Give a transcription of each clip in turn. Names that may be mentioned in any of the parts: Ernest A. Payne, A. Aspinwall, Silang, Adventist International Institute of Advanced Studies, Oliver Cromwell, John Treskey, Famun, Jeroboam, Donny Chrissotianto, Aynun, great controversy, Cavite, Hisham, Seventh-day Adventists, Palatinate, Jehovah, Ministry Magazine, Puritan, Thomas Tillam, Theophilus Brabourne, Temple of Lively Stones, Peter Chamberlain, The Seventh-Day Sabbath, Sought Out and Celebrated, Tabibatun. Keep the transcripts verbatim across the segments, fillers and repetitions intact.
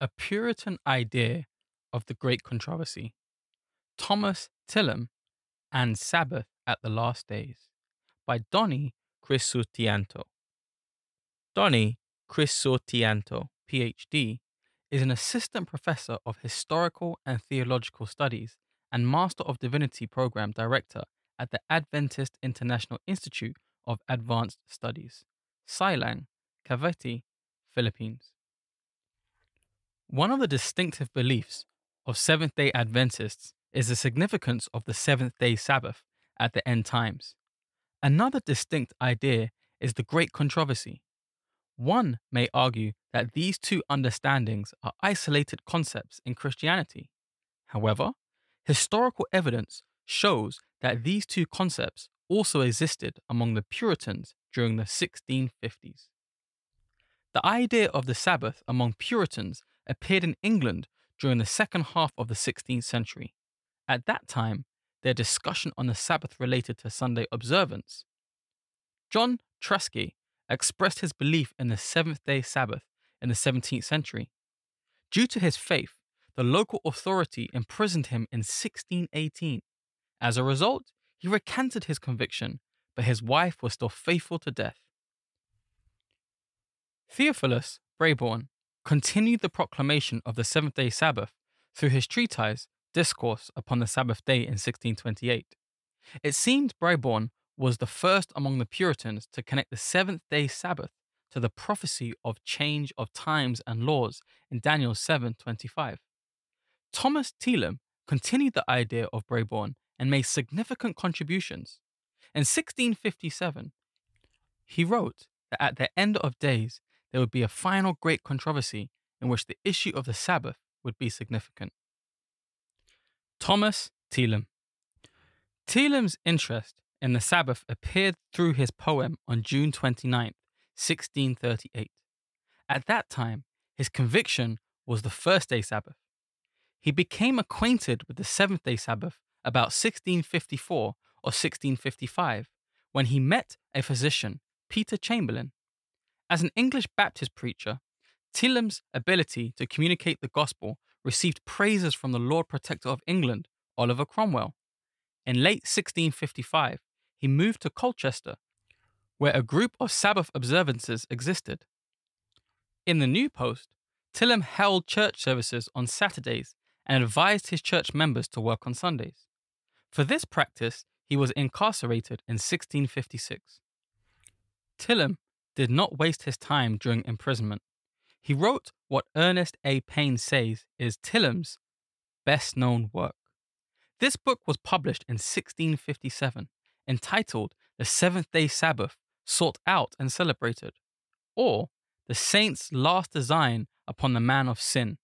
a Puritan idea of the great controversy, Thomas Tillam and Sabbath at the Last Days, by Donny Chrissotianto. Donny Chrissotianto, P H D, is an assistant professor of historical and theological studies and Master of Divinity program director at the Adventist International Institute of Advanced Studies, Silang, Cavite, Philippines. One of the distinctive beliefs of Seventh-day Adventists is the significance of the seventh-day Sabbath at the end times. Another distinct idea is the great controversy. One may argue that these two understandings are isolated concepts in Christianity. However, historical evidence shows that these two concepts also existed among the Puritans during the sixteen fifties. The idea of the Sabbath among Puritans appeared in England during the second half of the sixteenth century. At that time, their discussion on the Sabbath related to Sunday observance. John Treskey expressed his belief in the seventh-day Sabbath in the seventeenth century. Due to his faith, the local authority imprisoned him in sixteen eighteen. As a result, he recanted his conviction, but his wife was still faithful to death. Theophilus Brabourne continued the proclamation of the seventh-day Sabbath through his treatise Discourse upon the Sabbath Day in sixteen twenty-eight. It seemed Brabourne was the first among the Puritans to connect the seventh-day Sabbath to the prophecy of change of times and laws in Daniel seven twenty-five. Thomas Tillam continued the idea of Brabourne and made significant contributions. In sixteen fifty-seven, he wrote that at the end of days, there would be a final great controversy in which the issue of the Sabbath would be significant. Thomas Tillam. Tillam's interest in the Sabbath appeared through his poem on June twenty-ninth, sixteen thirty-eight. At that time, his conviction was the first-day Sabbath. He became acquainted with the seventh-day Sabbath about sixteen fifty-four or sixteen fifty-five when he met a physician, Peter Chamberlain. As an English Baptist preacher, Tillam's ability to communicate the gospel received praises from the Lord Protector of England, Oliver Cromwell. In late sixteen fifty-five, he moved to Colchester, where a group of Sabbath observances existed. In the New Post, Tillam held church services on Saturdays and advised his church members to work on Sundays. For this practice, he was incarcerated in sixteen fifty-six. Tillam did not waste his time during imprisonment. He wrote what Ernest A. Payne says is Tillam's best-known work. This book was published in sixteen fifty-seven, entitled The Seventh-day Sabbath, Sought Out and Celebrated, or The Saints' Last Design upon the Man of Sin,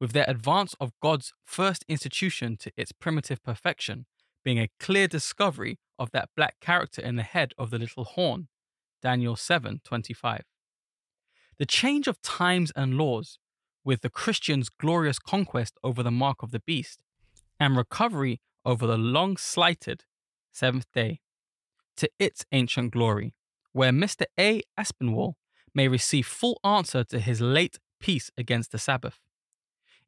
with their advance of God's first institution to its primitive perfection being a clear discovery of that black character in the head of the little horn, Daniel seven twenty-five. The change of times and laws, with the Christians' glorious conquest over the mark of the beast, and recovery over the long-slighted seventh day, to its ancient glory, where Mister A. Aspinwall may receive full answer to his late piece against the Sabbath.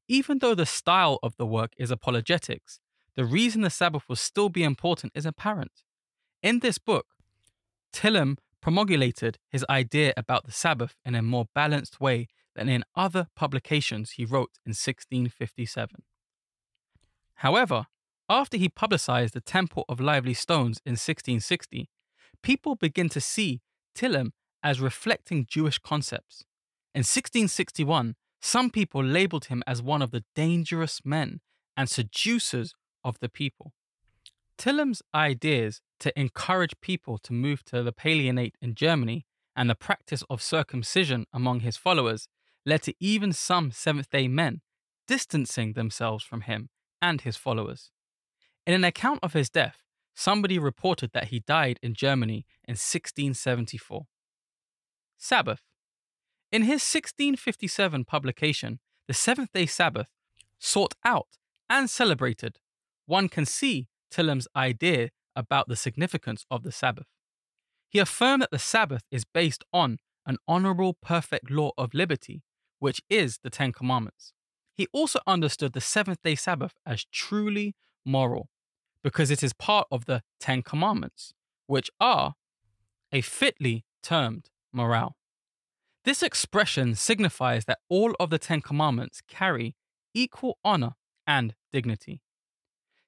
Even though the style of the work is apologetics, the reason the Sabbath will still be important is apparent. In this book, Tillam promulgated his idea about the Sabbath in a more balanced way than in other publications he wrote in sixteen fifty-seven. However, after he publicized the Temple of Lively Stones in sixteen sixty, people begin to see Tillam as reflecting Jewish concepts. In sixteen sixty-one, some people labeled him as one of the dangerous men and seducers of the people. Tillam's ideas to encourage people to move to the Palatinate in Germany and the practice of circumcision among his followers led to even some Seventh-day men distancing themselves from him and his followers. In an account of his death, somebody reported that he died in Germany in sixteen seventy-four. Sabbath. In his sixteen fifty-seven publication, The Seventh-day Sabbath, Sought Out and Celebrated, one can see Tillam's idea about the significance of the Sabbath. He affirmed that the Sabbath is based on an honorable, perfect law of liberty, which is the Ten Commandments. He also understood the seventh-day Sabbath as truly moral, because it is part of the Ten Commandments, which are a fitly termed morale. This expression signifies that all of the Ten Commandments carry equal honor and dignity.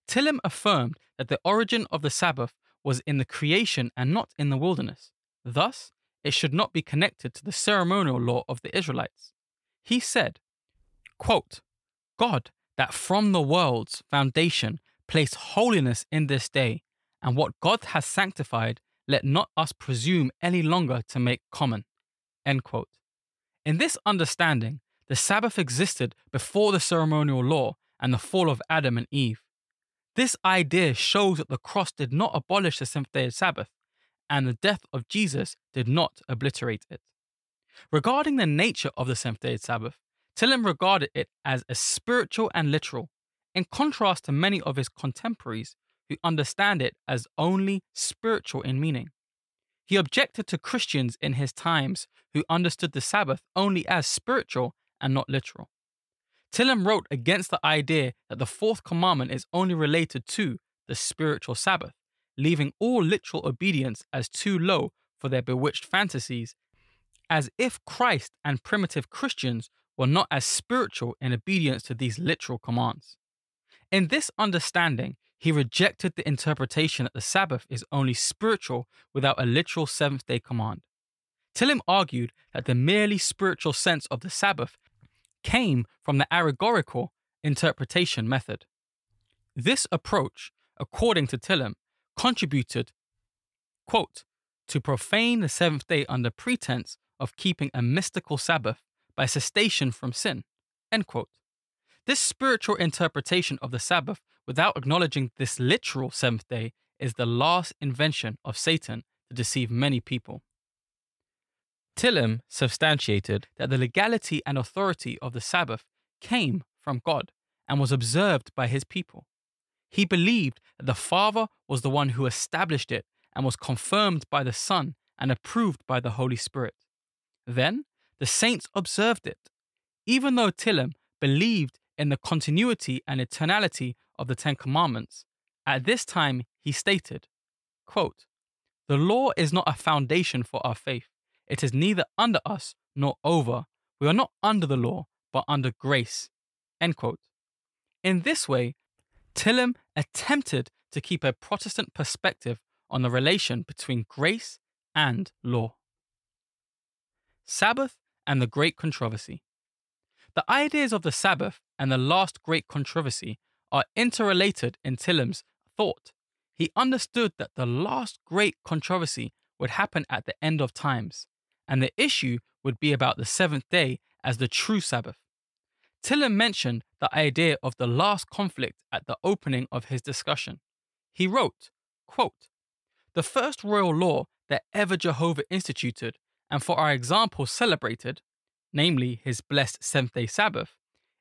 Tillam affirmed that the origin of the Sabbath was in the creation and not in the wilderness. Thus, it should not be connected to the ceremonial law of the Israelites. He said, quote, "God, that from the world's foundation placed holiness in this day, and what God has sanctified, let not us presume any longer to make common." End quote. In this understanding, the Sabbath existed before the ceremonial law and the fall of Adam and Eve. This idea shows that the cross did not abolish the seventh-day Sabbath, and the death of Jesus did not obliterate it. Regarding the nature of the seventh-day Sabbath, Tillam regarded it as a spiritual and literal, in contrast to many of his contemporaries who understand it as only spiritual in meaning. He objected to Christians in his times who understood the Sabbath only as spiritual and not literal. Tillam wrote against the idea that the fourth commandment is only related to the spiritual Sabbath, leaving all literal obedience as too low for their bewitched fantasies, as if Christ and primitive Christians were not as spiritual in obedience to these literal commands. In this understanding, he rejected the interpretation that the Sabbath is only spiritual without a literal seventh-day command. Tillam argued that the merely spiritual sense of the Sabbath came from the allegorical interpretation method. This approach, according to Tillam, contributed, quote, "to profane the seventh day under pretense of keeping a mystical Sabbath by cessation from sin," end quote. This spiritual interpretation of the Sabbath without acknowledging this literal seventh day is the last invention of Satan to deceive many people. Tillam substantiated that the legality and authority of the Sabbath came from God and was observed by his people. He believed that the Father was the one who established it and was confirmed by the Son and approved by the Holy Spirit. Then, the saints observed it. Even though Tillam believed in the continuity and eternality of the Ten Commandments, at this time he stated, quote, "The law is not a foundation for our faith. It is neither under us nor over. We are not under the law, but under grace." End quote. In this way, Tillam attempted to keep a Protestant perspective on the relation between grace and law. Sabbath and the Great Controversy. The ideas of the Sabbath and the last great controversy are interrelated in Tillam's thought. He understood that the last great controversy would happen at the end of times, and the issue would be about the seventh day as the true Sabbath. Tillam mentioned the idea of the last conflict at the opening of his discussion. He wrote, quote, "The first royal law that ever Jehovah instituted, and for our example celebrated, namely his blessed seventh-day Sabbath,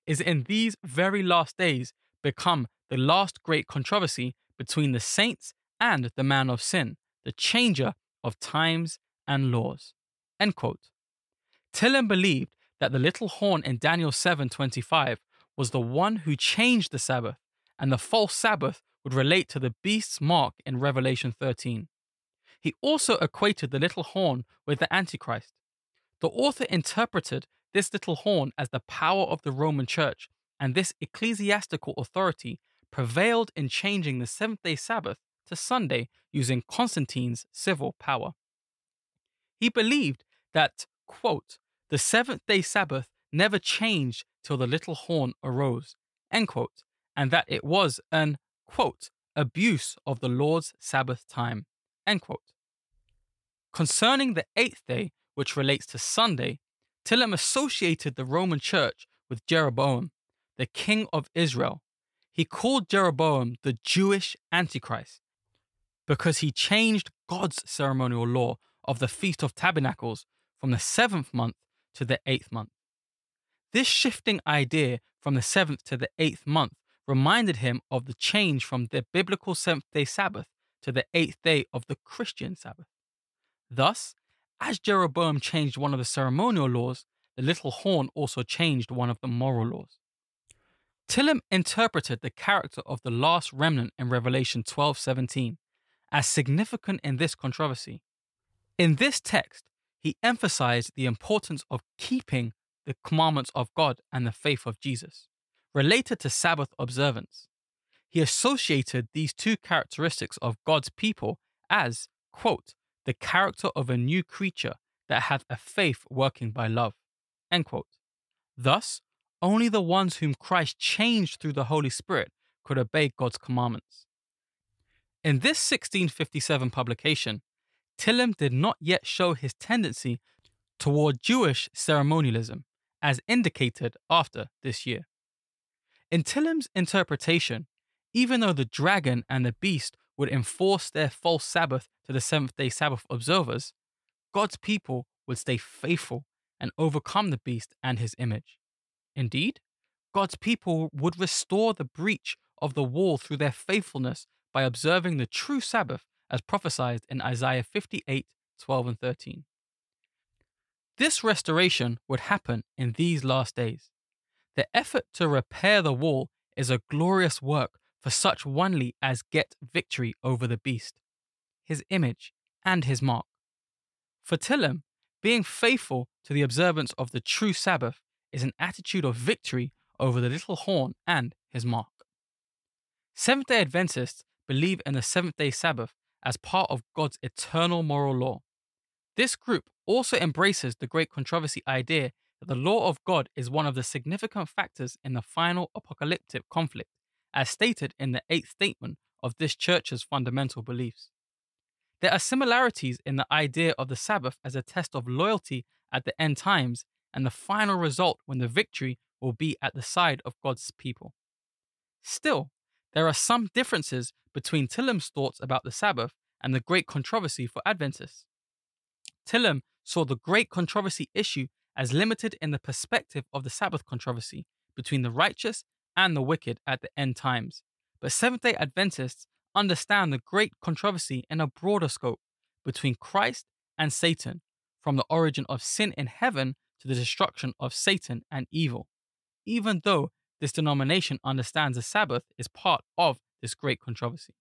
is in these very last days become the last great controversy between the saints and the man of sin, the changer of times and laws." End quote. Tillam believed that the little horn in Daniel seven twenty-five was the one who changed the Sabbath, and the false Sabbath would relate to the beast's mark in Revelation thirteen. He also equated the little horn with the Antichrist. The author interpreted this little horn as the power of the Roman Church, and this ecclesiastical authority prevailed in changing the seventh-day Sabbath to Sunday using Constantine's civil power. He believed that, quote, "the seventh-day Sabbath never changed till the little horn arose," end quote, and that it was an, quote, "abuse of the Lord's Sabbath time," end quote. Concerning the eighth day, which relates to Sunday, Tillam associated the Roman Church with Jeroboam, the king of Israel. He called Jeroboam the Jewish Antichrist because he changed God's ceremonial law of the Feast of Tabernacles from the seventh month to the eighth month. This shifting idea from the seventh to the eighth month reminded him of the change from the biblical seventh-day Sabbath to the eighth day of the Christian Sabbath. Thus, as Jeroboam changed one of the ceremonial laws, The little horn also changed one of the moral laws. Tillam interpreted the character of the last remnant in Revelation twelve seventeen as significant in this controversy. In this text, he emphasized the importance of keeping the commandments of God and the faith of Jesus, related to Sabbath observance. He associated these two characteristics of God's people as, quote, the character of a new creature that hath a faith working by love, end quote. Thus, only the ones whom Christ changed through the Holy Spirit could obey God's commandments. In this sixteen fifty-seven publication, Tillam did not yet show his tendency toward Jewish ceremonialism, as indicated after this year. In Tillam's interpretation, even though the dragon and the beast would enforce their false Sabbath to the Seventh-day Sabbath observers, God's people would stay faithful and overcome the beast and his image. Indeed, God's people would restore the breach of the wall through their faithfulness by observing the true Sabbath as prophesied in Isaiah fifty-eight, twelve and thirteen. This restoration would happen in these last days. The effort to repair the wall is a glorious work for such only as get victory over the beast, his image, and his mark. For Tillam, being faithful to the observance of the true Sabbath is an attitude of victory over the little horn and his mark. Seventh-day Adventists believe in the Seventh-day Sabbath as part of God's eternal moral law. This group also embraces the great controversy idea that the law of God is one of the significant factors in the final apocalyptic conflict, as stated in the eighth statement of this church's fundamental beliefs. There are similarities in the idea of the Sabbath as a test of loyalty at the end times and the final result when the victory will be at the side of God's people. Still, there are some differences between Tillam's thoughts about the Sabbath and the great controversy for Adventists. Tillam saw the great controversy issue as limited in the perspective of the Sabbath controversy between the righteous and the wicked at the end times, but Seventh-day Adventists understand the great controversy in a broader scope between Christ and Satan, from the origin of sin in heaven to the destruction of Satan and evil, even though this denomination understands the Sabbath is part of this great controversy.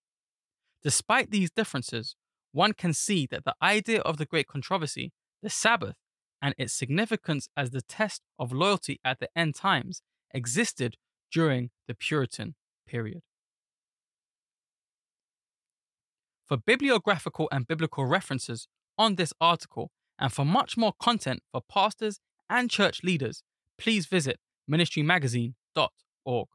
Despite these differences, one can see that the idea of the great controversy, the Sabbath, and its significance as the test of loyalty at the end times existed during the Puritan period. For bibliographical and biblical references on this article, and for much more content for pastors and church leaders, please visit ministry magazine dot org.